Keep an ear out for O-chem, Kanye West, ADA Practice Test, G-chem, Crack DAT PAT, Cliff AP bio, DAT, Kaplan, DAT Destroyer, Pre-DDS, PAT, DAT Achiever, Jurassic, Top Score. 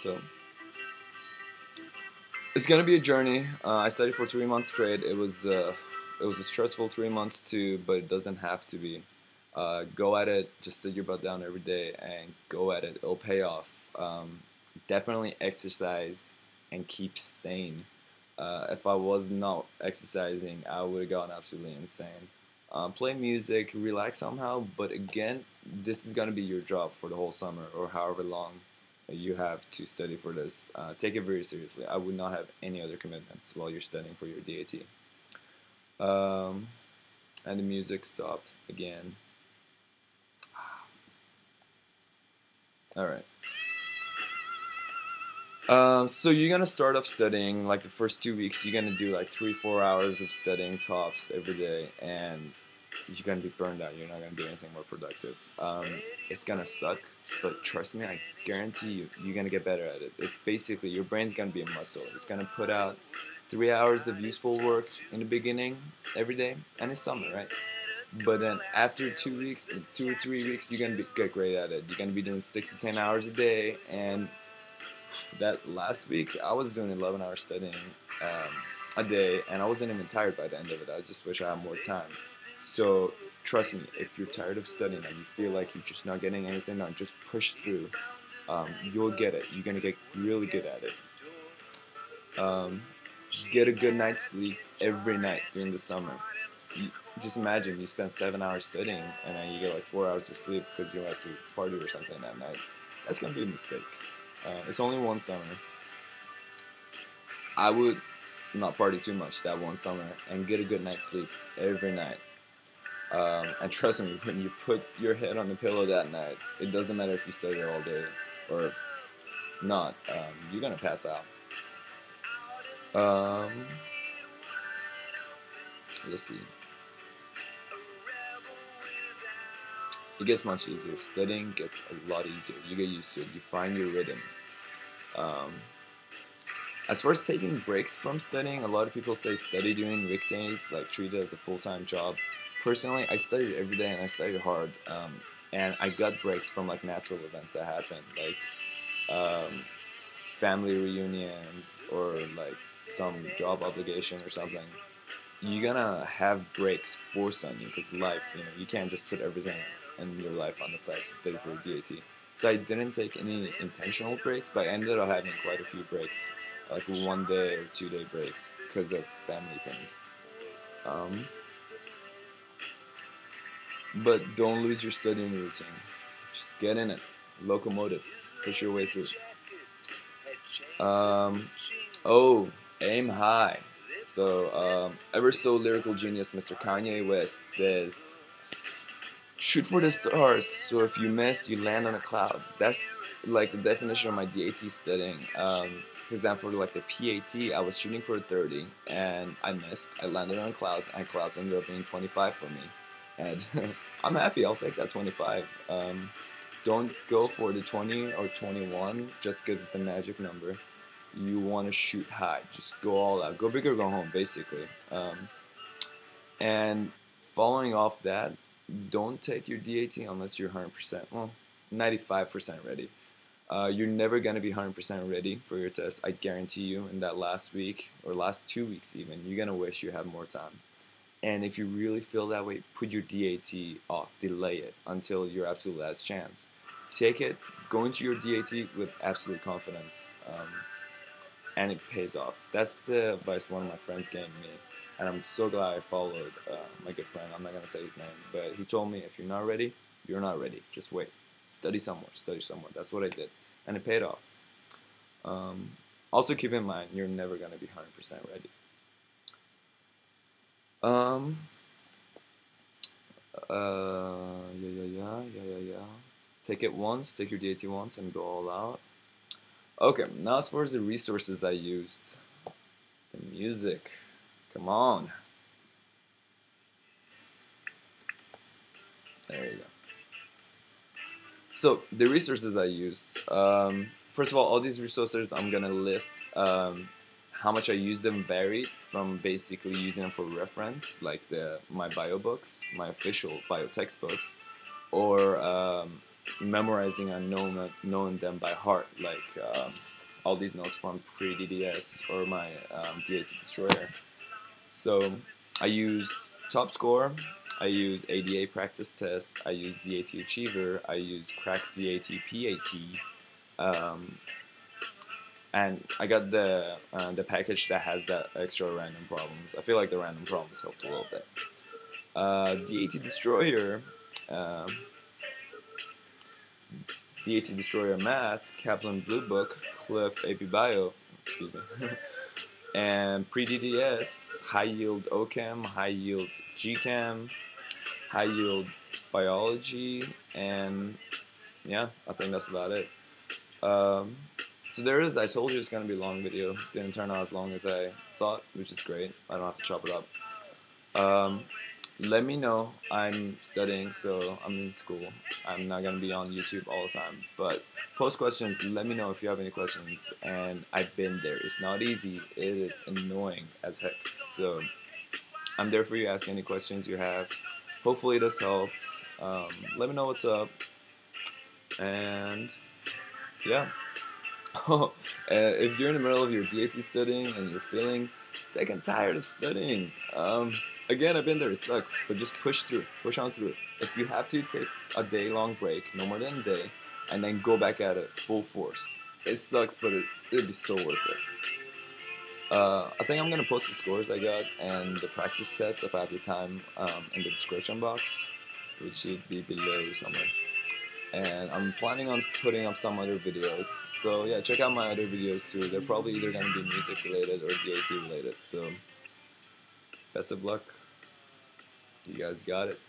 So it's gonna be a journey. I studied for 3 months straight. It was a stressful 3 months too, but it doesn't have to be. Go at it. Just sit your butt down every day and go at it. It'll pay off. Definitely exercise and keep sane. If I was not exercising, I would have gone absolutely insane. Play music, relax somehow, but again, this is going to be your job for the whole summer or however long you have to study for this. Take it very seriously. I would not have any other commitments while you're studying for your DAT. And the music stopped again. Alright. So you're gonna start off studying, like the first 2 weeks, you're gonna do like 3-4 hours of studying tops every day, and you're gonna be burned out. You're not gonna do anything more productive. It's gonna suck, but trust me, I guarantee you, you're gonna get better at it. It's basically, your brain's gonna be a muscle. It's gonna put out 3 hours of useful work in the beginning, every day, and it's summer, right? But then after 2 weeks, 2 or 3 weeks, you're gonna get great at it. You're gonna be doing 6 to 10 hours a day, and that last week I was doing 11 hours studying a day, and I wasn't even tired by the end of it. I just wish I had more time. So trust me, if you're tired of studying and you feel like you're just not getting anything done, just push through. You'll get it. You're gonna get really good at it. Get a good night's sleep every night during the summer. Just imagine you spend 7 hours studying and then you get like 4 hours of sleep because you have to party or something that night. That's gonna be a mistake. It's only one summer. I would not party too much that one summer and get a good night's sleep every night. And trust me, when you put your head on the pillow that night, it doesn't matter if you study all day or not. You're gonna pass out. Let's see. It gets much easier. Studying gets a lot easier. You get used to it. You find your rhythm. As far as taking breaks from studying, a lot of people say study during weekdays, like treat it as a full-time job. Personally, I studied every day and I studied hard. And I got breaks from like natural events that happened, like family reunions or like some job obligation or something. You're gonna have breaks forced on you because life, you know, you can't just put everything in your life on the side to study for your DAT. So I didn't take any intentional breaks, but I ended up having quite a few breaks, like 1 day or 2 day breaks because of family things. But don't lose your studying routine. Just get in it, locomotive, push your way through. Aim high. So, ever so lyrical genius Mr. Kanye West says, shoot for the stars, so if you miss, you land on the clouds. That's like the definition of my DAT studying. For example, like the PAT, I was shooting for a 30, and I missed. I landed on clouds, and clouds ended up being 25 for me. And I'm happy, I'll take that 25. Don't go for the 20 or 21, just because it's a magic number. You want to shoot high, just go all out, go big or go home, basically. And following off that, don't take your DAT unless you're 100%, well, 95% ready. You're never going to be 100% ready for your test, I guarantee you. In that last week, or last 2 weeks even, you're going to wish you had more time. And if you really feel that way, put your DAT off, delay it until your absolute last chance. Take it, go into your DAT with absolute confidence. And it pays off. That's the advice one of my friends gave me, and I'm so glad I followed my good friend. I'm not going to say his name, but he told me, if you're not ready, you're not ready. Just wait. Study somewhere. That's what I did, and it paid off. Also keep in mind, you're never going to be 100% ready. Take it once, take your DAT once, and go all out. Okay, now as far as the resources I used, the music, come on. There you go. So, the resources I used, first of all these resources I'm gonna list, how much I used them varied from basically using them for reference, like my bio books, my official bio textbooks, or memorizing and knowing them by heart, like all these notes from Pre-DDS or my DAT Destroyer. So I used Top Score, I used ADA Practice Test, I used DAT Achiever, I used Crack DAT PAT, and I got the package that has that extra random problems. I feel like the random problems helped a little bit. DAT Destroyer, DAT Destroyer Math, Kaplan Blue Book, Cliff AP bio, excuse me, and Pre-DDS, High Yield O-chem, High Yield G-chem, High Yield Biology, and yeah, I think that's about it. So there is, I told you it's going to be a long video, didn't turn out as long as I thought, which is great, I don't have to chop it up. Let me know. I'm studying, so I'm in school. I'm not going to be on YouTube all the time, but post questions, let me know if you have any questions, and I've been there. It's not easy. It is annoying as heck, so I'm there for you. Ask any questions you have. Hopefully this helped. Let me know what's up, and yeah. If you're in the middle of your DAT studying and you're feeling sick and tired of studying, again, I've been there, it sucks, but just push through, push on through. If you have to, take a day-long break, no more than a day, and then go back at it full force. It sucks, but it'll be so worth it. I think I'm gonna post the scores I got and the practice test if I have the time in the description box, which should be below somewhere. And I'm planning on putting up some other videos, so yeah, check out my other videos too. They're probably either going to be music related or DAT related, so best of luck, you guys got it.